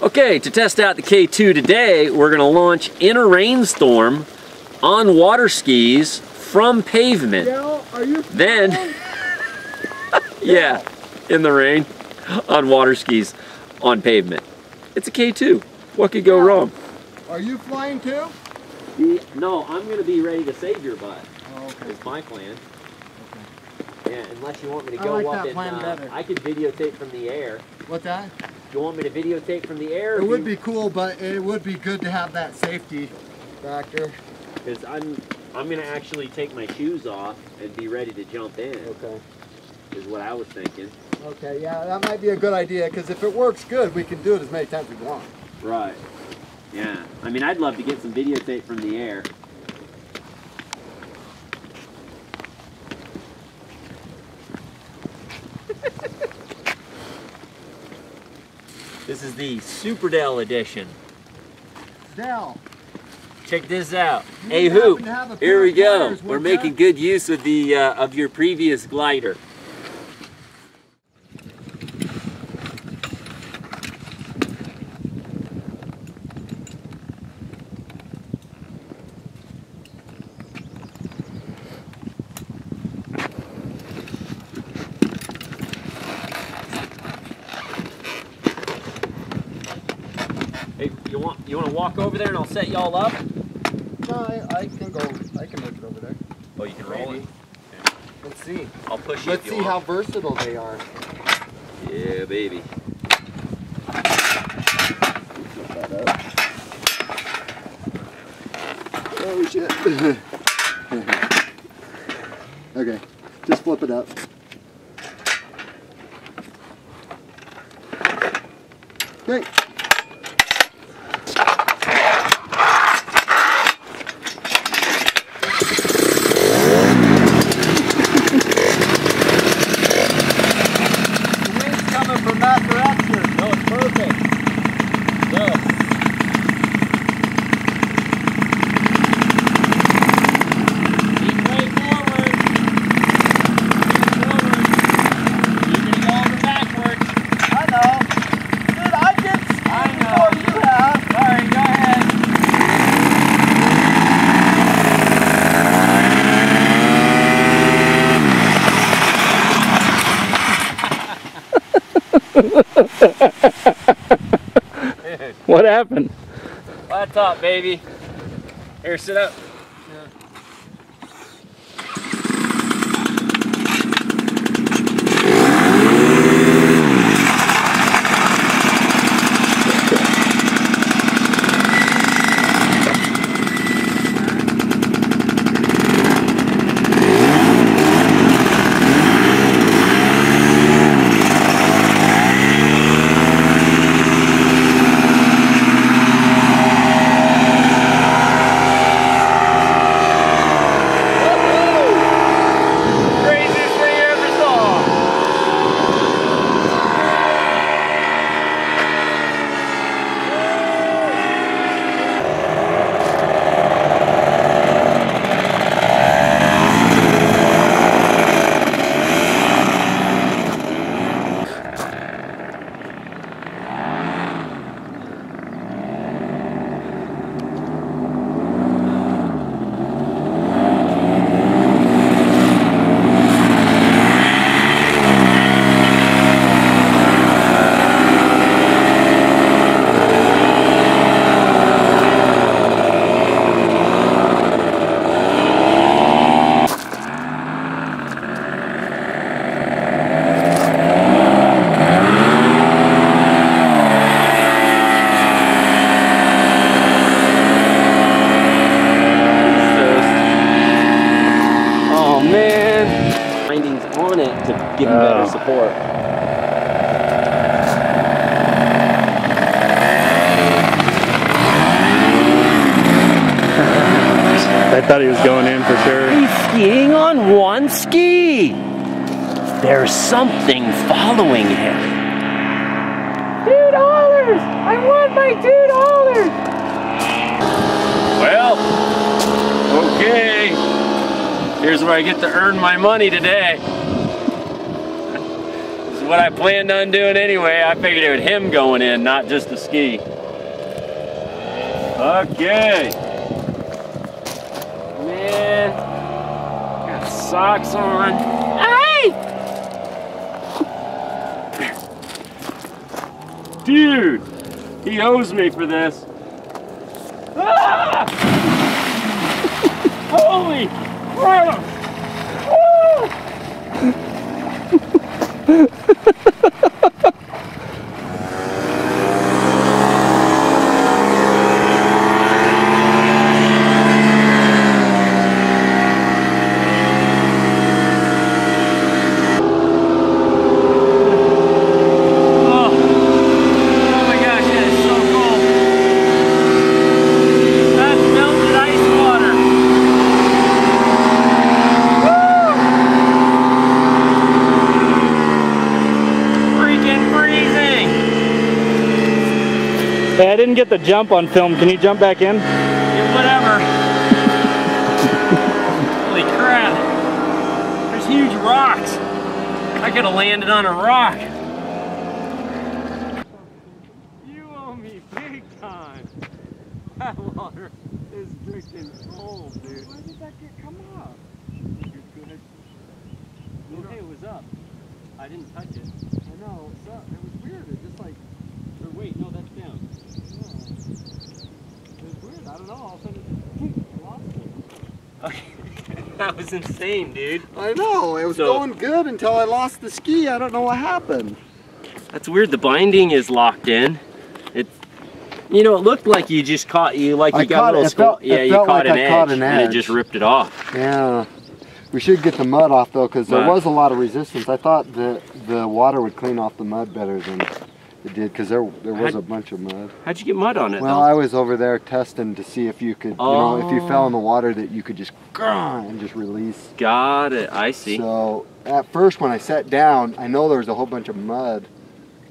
Okay, to test out the K2 today, we're going to launch in a rainstorm on water skis from pavement. Yeah, are you then, yeah, in the rain, on water skis, on pavement. It's a K2. What could go wrong? Are you flying too? No, I'm going to be ready to save your butt. Oh, okay. Is my plan. Okay. Yeah, unless you want me to go up and I could videotape from the air. What's that? Do you want me to videotape from the air? It would be cool, but it would be good to have that safety factor. Because I'm gonna actually take my shoes off and be ready to jump in. Okay. Is what I was thinking. Okay, yeah, that might be a good idea, because if it works good, we can do it as many times as we want. Right. Yeah. I mean, I'd love to get some videotape from the air. This is the Super Dell edition. Dell. Check this out. Hey Hoop, here we go. We're making good use of the of your previous glider. Hey, you want to walk over there and I'll set y'all up? No, I can go. I can make it over there. Oh, you can roll it? Okay. Let's see. I'll push you. Let's see how versatile they are. Yeah, baby. Oh shit! Okay, just flip it up. Great. What happened? Flat top, baby. Here, sit up. Give them better support. I thought he was going in for sure. He's skiing on one ski. There's something following him. $2! I want my $2! Well, okay. Here's where I get to earn my money today. what I planned on doing anyway. I figured it was him going in, not just the ski. Okay. Man, got socks on. Hey! Dude, he owes me for this. Ah! Holy crap! Hey, I didn't get the jump on film. Can you jump back in? Yeah, whatever. Holy crap. There's huge rocks. I could have landed on a rock. You owe me big time. That water is freaking cold, dude. Why did that come up? Okay, it was up. I didn't touch it. I know, it's up. It was weird. It just like... Or wait, no, that's down. It was weird, I don't know, all of a sudden I lost it. Okay, that was insane, dude. I know, it was going good until I lost the ski, I don't know what happened. That's weird, the binding is locked in. It, you know, it looked like you just caught, you caught an edge and it just ripped it off. Yeah. We should get the mud off though, because there was a lot of resistance. I thought the water would clean off the mud better than... It did, because there was a bunch of mud. How'd you get mud on it? Well, though? I was over there testing to see if you could, you know, if you fell in the water that you could just and just release. Got it, I see. So at first when I sat down, I know there was a whole bunch of mud.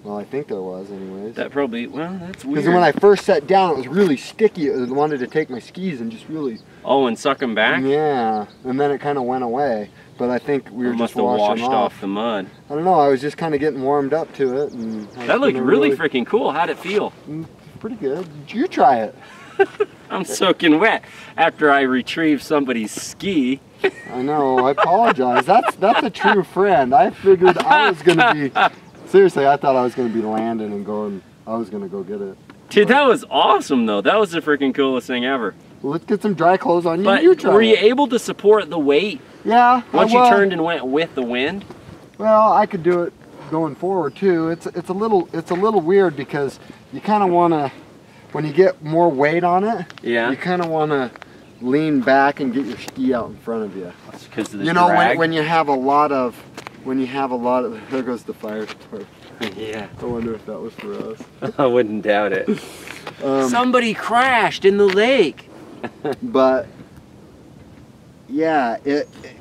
Well, I think there was anyways. That probably, well, that's weird. Because when I first sat down, it was really sticky. I wanted to take my skis and just really... Oh, and suck them back? Yeah, and then it kind of went away. But I think we were just washing off the mud. I don't know, I was just kind of getting warmed up to it. And that looked really freaking cool. How'd it feel? Pretty good. You try it. I'm soaking wet after I retrieve somebody's ski. I know, I apologize. That's a true friend. I figured I was going to be, seriously, I thought I was going to be landing and going, I was going to go get it. Dude, that was awesome though. That was the freaking coolest thing ever. Let's get some dry clothes on you. But you try. Were you able to support the weight? Yeah. Once you turned and went with the wind? Well, I could do it going forward too. It's a little weird because you kind of want to, when you get more weight on it, yeah, you kind of want to lean back and get your ski out in front of you. That's because of the drag. When you have a lot of, there goes the fire spark. Yeah. I wonder if that was for us. I wouldn't doubt it. Somebody crashed in the lake. But yeah,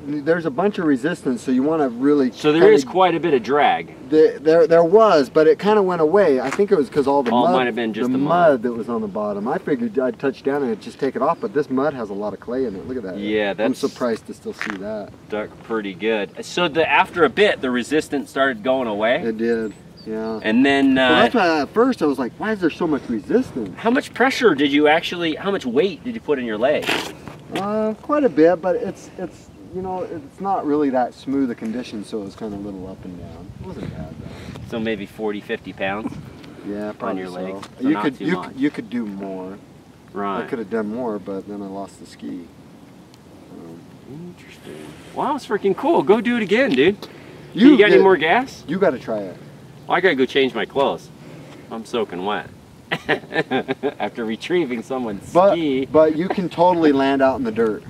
there's a bunch of resistance, so you want to really. So there is quite a bit of drag. There was, but it kind of went away. I think it was because all the mud. Might have been just the mud that was on the bottom. I figured I'd touch down and it'd just take it off, but this mud has a lot of clay in it. Look at that. Yeah, that's. I'm surprised to still see that. Stuck pretty good. So after a bit, the resistance started going away. It did. Yeah. And then that's why at first I was like, why is there so much resistance? How much pressure did you actually, how much weight did you put in your leg? Quite a bit, but it's you know, it's not really that smooth a condition, so it was kind of a little up and down. It wasn't bad though. So maybe 40, 50 pounds? Yeah, probably on your leg. So you could do more. Right. I could have done more, but then I lost the ski. Interesting. Wow, it's freaking cool. Go do it again, dude. You got any more gas? You got to try it. I gotta go change my clothes. I'm soaking wet. After retrieving someone's ski. But you can totally land out in the dirt.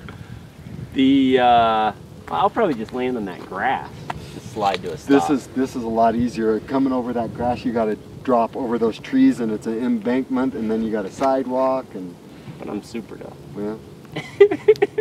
I'll probably just land on that grass. Just slide to a stop. This is a lot easier. Coming over that grass, you gotta drop over those trees, and it's an embankment, and then you got a sidewalk. But I'm super dumb. Yeah.